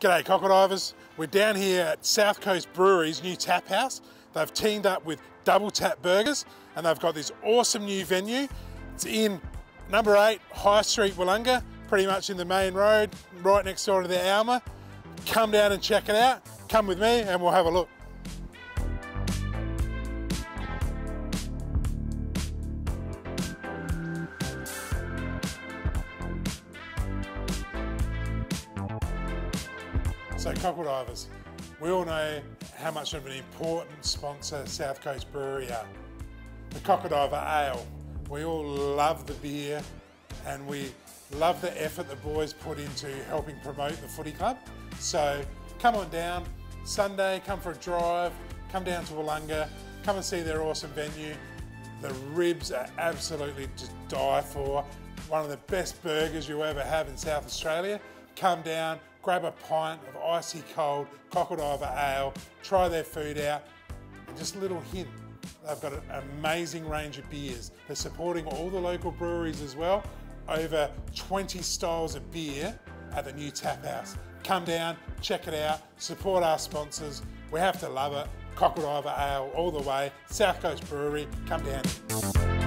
G'day Cockle Divers, we're down here at South Coast Brewery's new tap house. They've teamed up with Double Tap Burgers and they've got this awesome new venue. It's in number 8 High Street, Wollonga, pretty much in the main road, right next door to the Alma. Come down and check it out, come with me and we'll have a look. So Cockle Divers, we all know how much of an important sponsor South Coast Brewery are. The Cockle Diver Ale, we all love the beer and we love the effort the boys put into helping promote the footy club. So come on down, Sunday, come for a drive, come down to Wollonga, come and see their awesome venue. The ribs are absolutely to die for. One of the best burgers you'll ever have in South Australia. Come down, grab a pint of icy cold Cockle Diver Ale, try their food out, and just a little hint, they've got an amazing range of beers. They're supporting all the local breweries as well, over 20 styles of beer at the new tap house. Come down, check it out, support our sponsors, we have to love it. Cockle Diver Ale all the way, South Coast Brewery, come down.